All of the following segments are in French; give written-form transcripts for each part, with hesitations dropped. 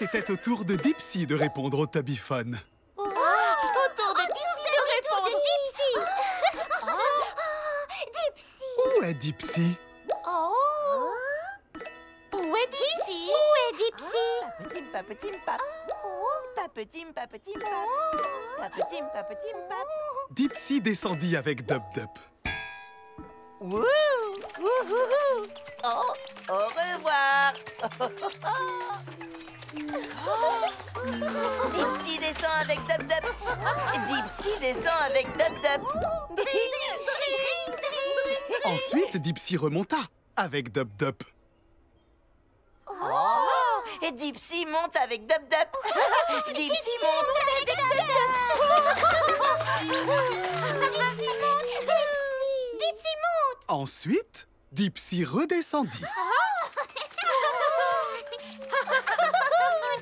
c'était au tour de Dipsy de répondre au Tubby Phone. Oh, au tour de Dipsy de répondre. Dipsy. Où est Dipsy? Où est Dipsy? Dipsy descendit avec Dup-Dup. Wouhou! Oh, au revoir! Dipsy descend avec Dup-Dup. Dipsy descend avec Dup-Dup. Ensuite, Dipsy remonta avec Dup-Dup. Et Dipsy monte avec Dup-Dup. Dipsy monte avec Dup-Dup. Dipsy monte. Dipsy monte. Ensuite, Dipsy redescendit.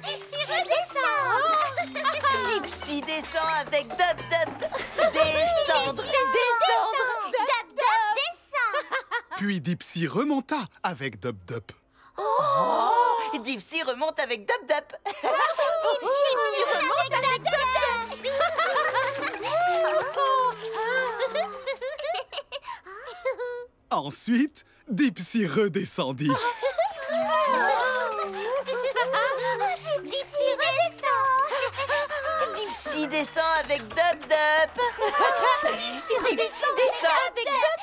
Dipsy redescend. Dipsy descend avec Dup-Dup. Descendre, descendre. Dup-Dup descend. Puis Dipsy remonta avec Dup-Dup. Dipsy remonte avec Dup-Dup. Dipsy remonte avec Dup-Dup. Ensuite, Dipsy redescendit. Dipsy redescend. Dipsy descend avec Dup-Dup. Dipsy descend avec Dup-Dup.